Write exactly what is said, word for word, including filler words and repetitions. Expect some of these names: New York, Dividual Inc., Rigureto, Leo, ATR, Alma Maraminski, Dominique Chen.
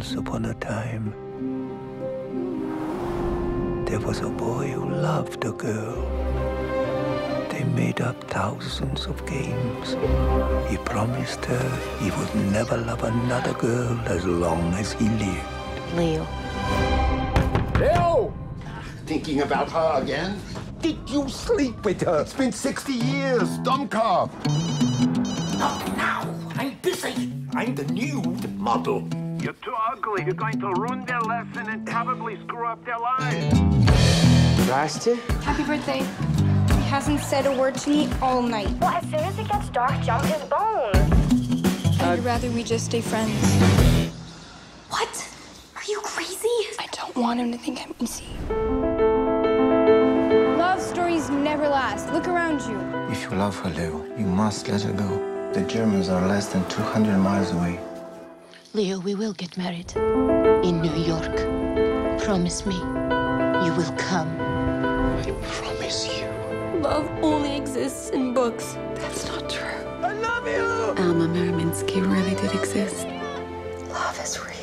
Once upon a time, there was a boy who loved a girl. They made up thousands of games. He promised her he would never love another girl as long as he lived. Leo. Leo! Thinking about her again? Did you sleep with her? It's been sixty years, dumb cop. Not now. I'm busy. I'm the nude model. You're too ugly. You're going to ruin their lesson and probably screw up their lives. Zdrasty. Happy birthday. He hasn't said a word to me all night. Well, as soon as it gets dark, jump his bone. Uh, I'd rather we just stay friends. What? Are you crazy? I don't want him to think I'm easy. Love stories never last. Look around you. If you love her, Leo, you must let her go. The Germans are less than two hundred miles away. Leo, we will get married. In New York. Promise me you will come. I promise you. Love only exists in books. That's not true. I love you! Alma Maraminski really did exist. Love is real.